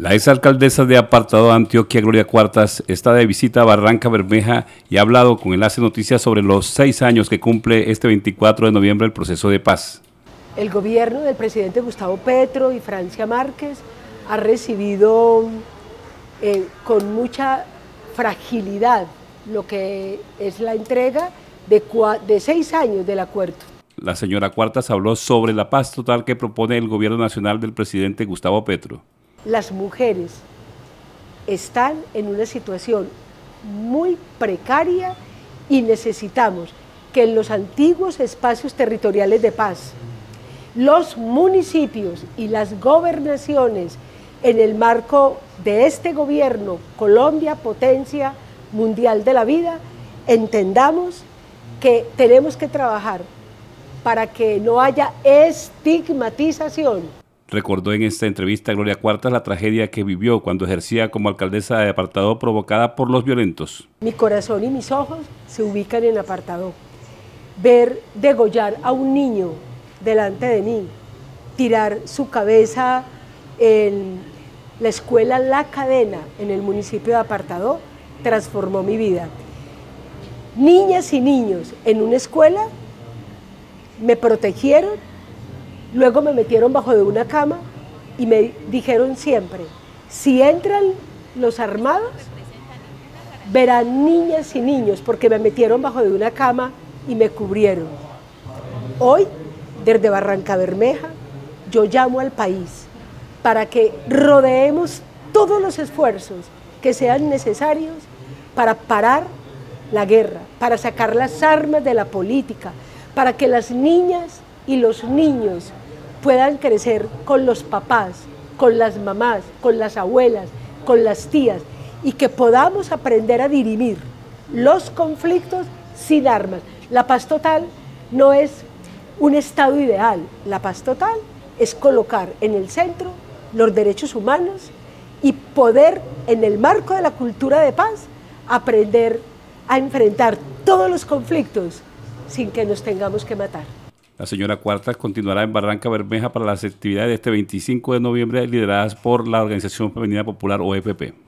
La exalcaldesa de Apartadó, Antioquia, Gloria Cuartas, está de visita a Barrancabermeja y ha hablado con Enlace Noticias sobre los 6 años que cumple este 24 de noviembre el proceso de paz. El gobierno del presidente Gustavo Petro y Francia Márquez ha recibido con mucha fragilidad lo que es la entrega de 6 años del acuerdo. La señora Cuartas habló sobre la paz total que propone el gobierno nacional del presidente Gustavo Petro. Las mujeres están en una situación muy precaria y necesitamos que en los antiguos espacios territoriales de paz, los municipios y las gobernaciones, en el marco de este gobierno, Colombia, potencia mundial de la vida, entendamos que tenemos que trabajar para que no haya estigmatización. Recordó en esta entrevista Gloria Cuartas la tragedia que vivió cuando ejercía como alcaldesa de Apartadó provocada por los violentos. Mi corazón y mis ojos se ubican en Apartadó. Ver degollar a un niño delante de mí, tirar su cabeza en la escuela La Cadena en el municipio de Apartadó, transformó mi vida. Niñas y niños en una escuela me protegieron, luego me metieron bajo de una cama y me dijeron siempre, si entran los armados, verán niñas y niños, porque me metieron bajo de una cama y me cubrieron. Hoy, desde Barrancabermeja, yo llamo al país para que rodeemos todos los esfuerzos que sean necesarios para parar la guerra, para sacar las armas de la política, para que las niñas y los niños puedan crecer con los papás, con las mamás, con las abuelas, con las tías, y que podamos aprender a dirimir los conflictos sin armas. La paz total no es un estado ideal, la paz total es colocar en el centro los derechos humanos y poder, en el marco de la cultura de paz, aprender a enfrentar todos los conflictos sin que nos tengamos que matar. La señora Cuartas continuará en Barrancabermeja para las actividades de este 25 de noviembre lideradas por la Organización Femenina Popular, OEPP.